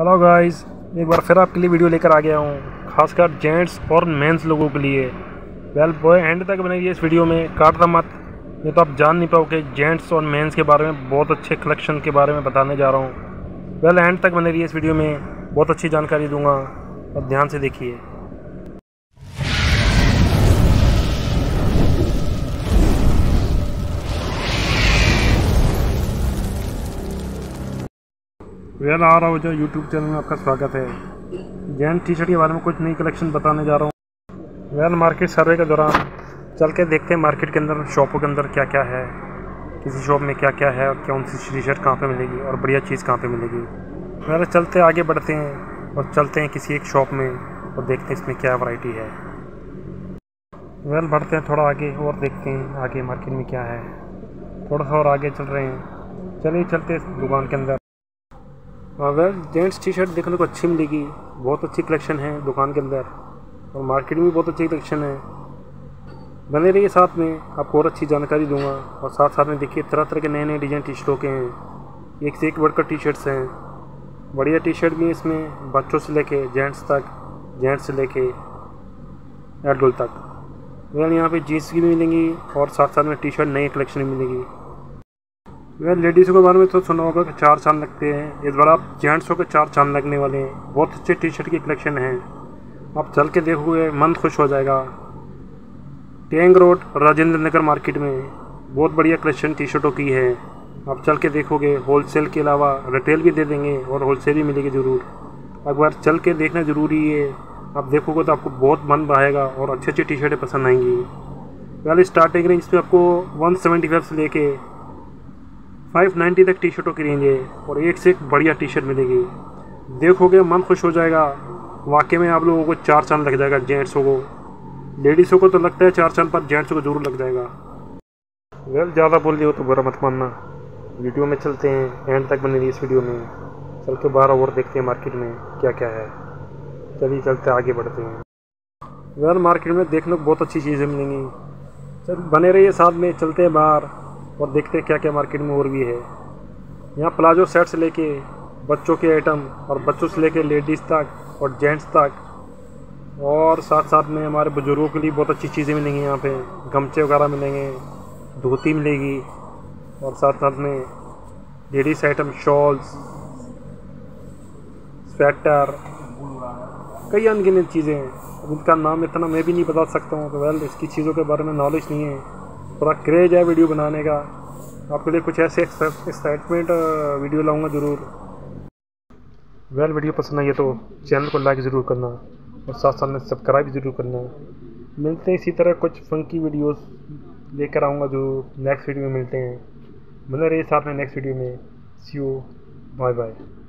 Hello guys, एक बार फिर आपके लिए वीडियो लेकर आ गया हूँ, खासकर जेंट्स और मेंस लोगों के लिए। वेल बॉय, एंड तक बने रहिए इस वीडियो में, काटना मत, नहीं तो आप जान नहीं पाओगे। जेंट्स और मेंस के बारे में बहुत अच्छे कलेक्शन के बारे में बताने जा रहा हूँ। वेल एंड तक बने रहिए इस वीडियो में, बहुत अच्छी जानकारी दूँगा और ध्यान से देखिए। वेल आ रहा हो जो यूट्यूब चैनल में आपका स्वागत है। जेंट टी शर्ट के बारे में कुछ नई कलेक्शन बताने जा रहा हूँ। वेल मार्केट सर्वे के दौरान चल के देखते हैं मार्केट के अंदर, शॉपों के अंदर क्या क्या है, किसी शॉप में क्या क्या है और कौन सी टी शर्ट कहाँ पे मिलेगी और बढ़िया चीज़ कहाँ पे मिलेगी। वेल चलते आगे बढ़ते हैं और चलते हैं किसी एक शॉप में और देखते हैं इसमें क्या वैरायटी है। वेल बढ़ते हैं थोड़ा आगे और देखते हैं आगे मार्केट में क्या है। थोड़ा सा और आगे चल रहे हैं, चलिए चलते इस दुकान के अंदर। अगर जेंट्स टी शर्ट देखने को अच्छी मिलेगी, बहुत अच्छी कलेक्शन है दुकान के अंदर और मार्केट में भी बहुत अच्छी कलेक्शन है। बने रहिए साथ में, आपको और अच्छी जानकारी दूंगा। और साथ में देखिए तरह तरह के नए नए डिज़ाइन टी शर्टों के हैं, एक से एक वर्ग का टी शर्ट्स हैं, बढ़िया टी शर्ट भी हैं इसमें, बच्चों से लेके जेंट्स तक, जेंट्स से लेके एडल्ट तक। वेल यहाँ पर जीन्स भी मिलेंगी और साथ में टी शर्ट नई कलेक्शन भी मिलेगी। वेल लेडीज़ों के बारे में तो सुना होगा कि 4 चांद लगते हैं, इस बार आप जेंट्सों के 4 चांद लगने वाले हैं। बहुत अच्छे टी शर्ट की कलेक्शन है, आप चल के देखोगे मन खुश हो जाएगा। Tank road Rajendra Nagar market में बहुत बढ़िया कलेक्शन टी शर्टों की है, आप चल के देखोगे। होलसेल के अलावा रिटेल भी दे देंगे और होलसेल भी मिलेगी ज़रूर। एक बार चल के देखना ज़रूरी है, आप देखोगे तो आपको बहुत मन भाएगा और अच्छी अच्छी टी शर्टें पसंद आएंगी। वेल स्टार्टिंग रेंज पे आपको 175 से लेके 590 तक टी शर्टों की रेंज है और एक से एक बढ़िया टी शर्ट मिलेगी, देखोगे मन खुश हो जाएगा। वाकई में आप लोगों को 4 चांद लग जाएगा, जेंट्सों को। लेडीज़ों को तो लगता है 4 चांद, पर जेंट्सों को जरूर लग जाएगा। वेल ज़्यादा बोल रही हो तो बुरा मत मानना। वीडियो में चलते हैं, एंड तक बने रहिए इस वीडियो में, चल के बाहर और देखते हैं मार्केट में क्या क्या है। चलिए चलते आगे बढ़ते हैं। वेल मार्केट में देखने को बहुत अच्छी चीज़ें मिलेंगी, चल बने रहिए साथ में, चलते हैं बाहर और देखते हैं क्या क्या मार्केट में और भी है। यहाँ प्लाजो सेट से लेके बच्चों के आइटम और बच्चों से लेके लेडीज़ तक और जेंट्स तक और साथ में हमारे बुजुर्गों के लिए बहुत अच्छी चीज़ें मिलेंगी। यहाँ पे गमछे वगैरह मिलेंगे, धोती मिलेगी और साथ में लेडीज़ आइटम, शॉल्स, स्वेटर, कई अनगिनत चीज़ें हैं। इनका नाम इतना मैं भी नहीं बता सकता हूँ, तो वेल इसकी चीज़ों के बारे में नॉलेज नहीं है, थोड़ा क्रेज है वीडियो बनाने का। आपके लिए कुछ ऐसे एक्साइटमेंट वीडियो लाऊंगा ज़रूर। वेल वीडियो पसंद आई है तो चैनल को लाइक ज़रूर करना और साथ में सब्सक्राइब ज़रूर करना। मिलते हैं इसी तरह कुछ फंकी वीडियोस लेकर आऊँगा जो नेक्स्ट वीडियो में मिलते हैं। मिल रही साथ में नेक्स्ट वीडियो में। See you, bye bye.